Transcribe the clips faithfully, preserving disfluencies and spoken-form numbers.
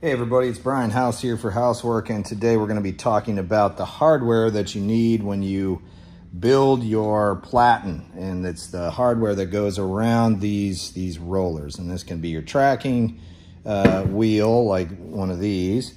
Hey everybody, it's Brian House here for Housework, and today we're going to be talking about the hardware that you need when you build your platen, and it's the hardware that goes around these these rollers. And this can be your tracking uh, wheel, like one of these,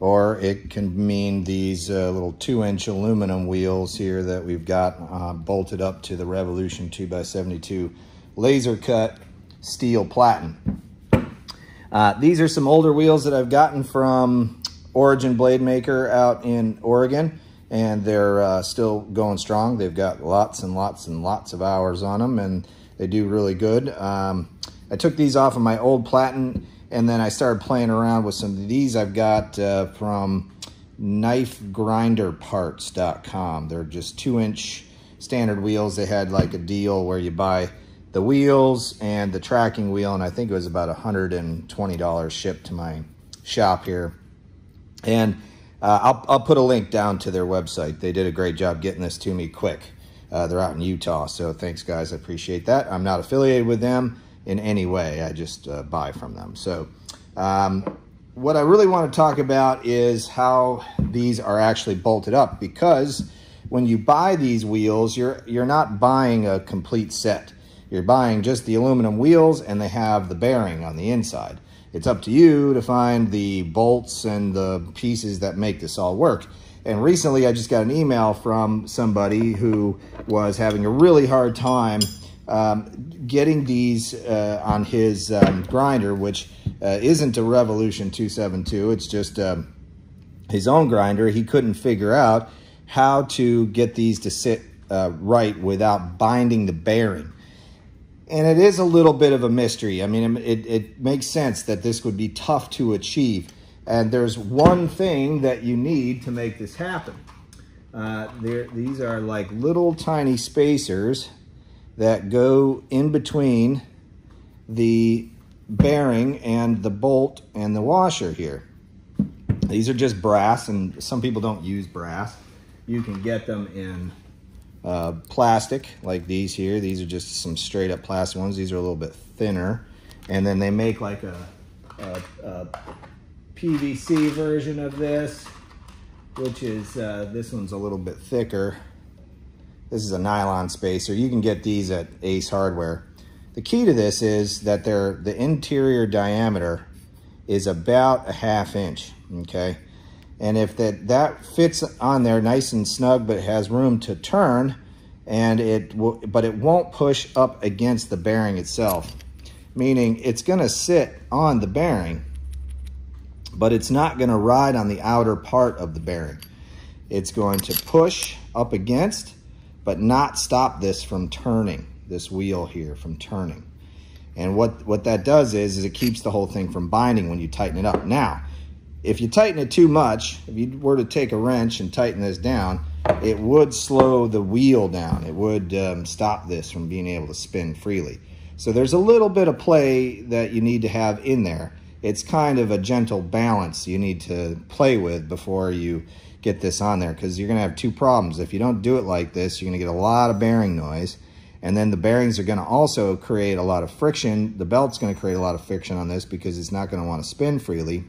or it can mean these uh, little two-inch aluminum wheels here that we've got uh, bolted up to the Revolution two by seventy-two laser-cut steel platen. Uh, these are some older wheels that I've gotten from Origin Blade Maker out in Oregon, and they're uh, still going strong. They've got lots and lots and lots of hours on them, and they do really good. Um, I took these off of my old platen, and then I started playing around with some of these I've got uh, from knife grinder parts dot com. They're just two-inch standard wheels. They had like a deal where you buy the wheels and the tracking wheel, and I think it was about one hundred twenty dollars shipped to my shop here. And uh, I'll, I'll put a link down to their website. They did a great job getting this to me quick. Uh, they're out in Utah, so thanks guys, I appreciate that. I'm not affiliated with them in any way. I just uh, buy from them. So um, what I really want to talk about is how these are actually bolted up, because when you buy these wheels, you're, you're not buying a complete set. You're buying just the aluminum wheels, and they have the bearing on the inside. It's up to you to find the bolts and the pieces that make this all work. And recently I just got an email from somebody who was having a really hard time um, getting these uh, on his um, grinder, which uh, isn't a Revolution two seventy-two. It's just um, his own grinder. He couldn't figure out how to get these to sit uh, right without binding the bearing. And it is a little bit of a mystery. I mean, it, it makes sense that this would be tough to achieve. And there's one thing that you need to make this happen. Uh, there, these are like little tiny spacers that go in between the bearing and the bolt and the washer here. These are just brass, and some people don't use brass. You can get them in Uh, plastic like these here. These are just some straight up plastic ones. These are a little bit thinner, and then they make like a, a, a P V C version of this, which is uh, this one's a little bit thicker. This is a nylon spacer. You can get these at Ace Hardware. The key to this is that they're, the interior diameter is about a half inch, okay? And if that, that fits on there nice and snug, but it has room to turn, and it will, but it won't push up against the bearing itself, meaning it's going to sit on the bearing, but it's not going to ride on the outer part of the bearing. It's going to push up against, but not stop this from turning, this wheel here from turning. And what, what that does is, is it keeps the whole thing from binding when you tighten it up. Now, if you tighten it too much, if you were to take a wrench and tighten this down, it would slow the wheel down. It would um, stop this from being able to spin freely. So there's a little bit of play that you need to have in there. It's kind of a gentle balance you need to play with before you get this on there, because you're going to have two problems. If you don't do it like this, you're going to get a lot of bearing noise, and then the bearings are going to also create a lot of friction. The belt's going to create a lot of friction on this because it's not going to want to spin freely,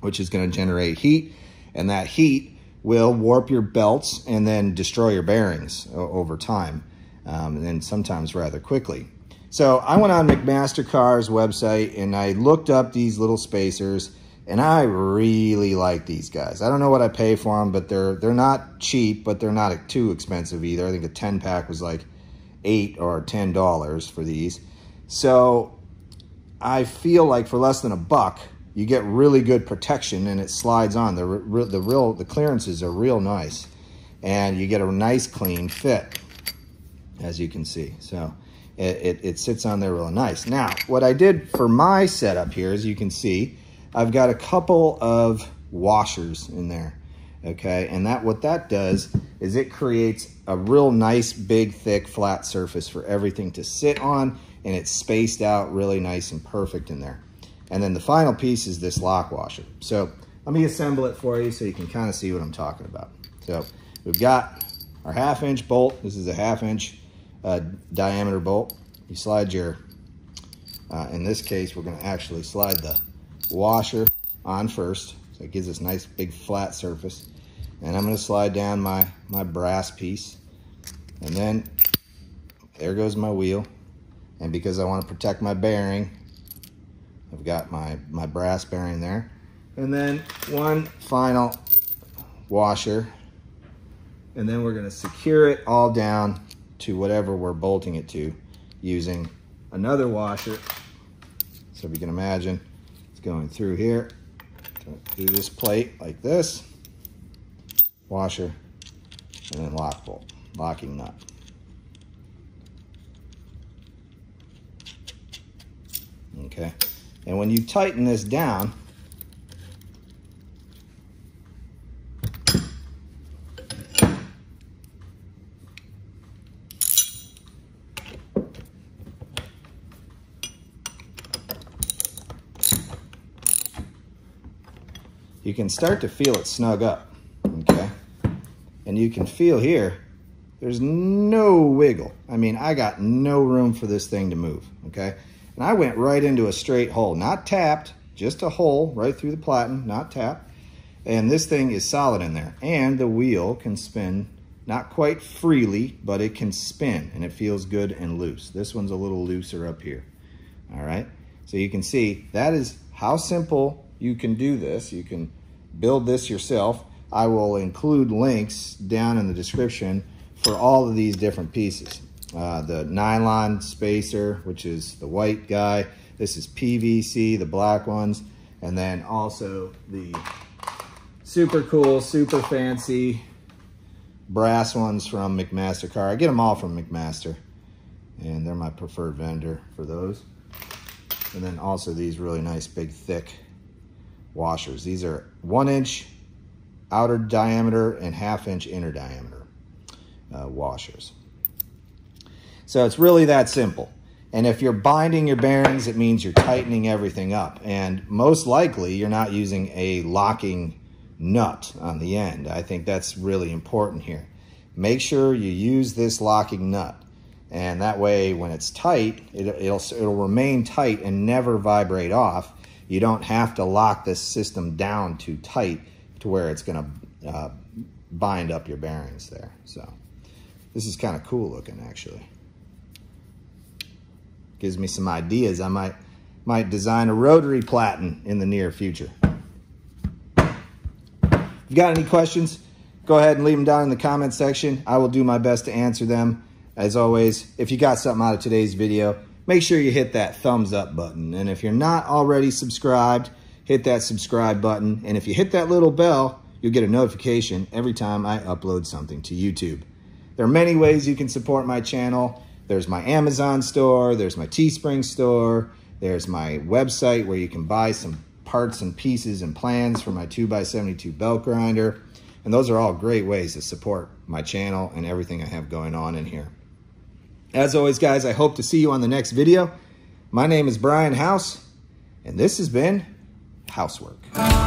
which is going to generate heat, and that heat will warp your belts and then destroy your bearings over time, um, and then sometimes rather quickly. So I went on McMaster-Carr's website, and I looked up these little spacers, and I really like these guys. I don't know what I pay for them, but they're, they're not cheap, but they're not too expensive either. I think a ten pack was like eight or ten dollars for these. So I feel like for less than a buck, you get really good protection, and it slides on. The, the, real, the clearances are real nice, and you get a nice clean fit, as you can see. So it, it, it sits on there real nice. Now, what I did for my setup here, as you can see, I've got a couple of washers in there, okay? And that what that does is it creates a real nice, big, thick, flat surface for everything to sit on, and it's spaced out really nice and perfect in there. And then the final piece is this lock washer. So let me assemble it for you so you can kind of see what I'm talking about. So we've got our half inch bolt. This is a half inch uh, diameter bolt. You slide your, uh, in this case, we're gonna actually slide the washer on first, so it gives us a nice big flat surface. And I'm going to slide down my, my brass piece, and then there goes my wheel. And because I want to protect my bearing, I've got my, my brass bearing there. And then one final washer, and then we're going to secure it all down to whatever we're bolting it to using another washer. So if you can imagine, it's going through here, through this plate like this, washer, and then lock bolt, locking nut. Okay, and when you tighten this down, you can start to feel it snug up, okay? And you can feel here, there's no wiggle. I mean, I got no room for this thing to move, okay? And I went right into a straight hole, not tapped, just a hole right through the platen, not tapped. And this thing is solid in there. And the wheel can spin, not quite freely, but it can spin, and it feels good and loose. This one's a little looser up here, all right? So you can see that is how simple you can do this. You can build this yourself. I will include links down in the description for all of these different pieces. Uh, the nylon spacer, which is the white guy. This is P V C, the black ones. And then also the super cool, super fancy brass ones from McMaster-Carr. I get them all from McMaster, and they're my preferred vendor for those. And then also these really nice, big, thick washers. These are one inch outer diameter and half inch inner diameter uh, washers. So it's really that simple. And if you're binding your bearings, it means you're tightening everything up. And most likely you're not using a locking nut on the end. I think that's really important here. Make sure you use this locking nut. And that way when it's tight, it, it'll, it'll remain tight and never vibrate off. You don't have to lock this system down too tight to where it's gonna uh, bind up your bearings there. So this is kind of cool looking, actually. Gives me some ideas. I might, might design a rotary platen in the near future. If you got any questions, go ahead and leave them down in the comment section. I will do my best to answer them. As always, if you got something out of today's video, make sure you hit that thumbs up button. And if you're not already subscribed, hit that subscribe button. And if you hit that little bell, you'll get a notification every time I upload something to YouTube. There are many ways you can support my channel. There's my Amazon store. There's my Teespring store. There's my website where you can buy some parts and pieces and plans for my two by seventy-two belt grinder. And those are all great ways to support my channel and everything I have going on in here. As always, guys, I hope to see you on the next video. My name is Brian House, and this has been Housework.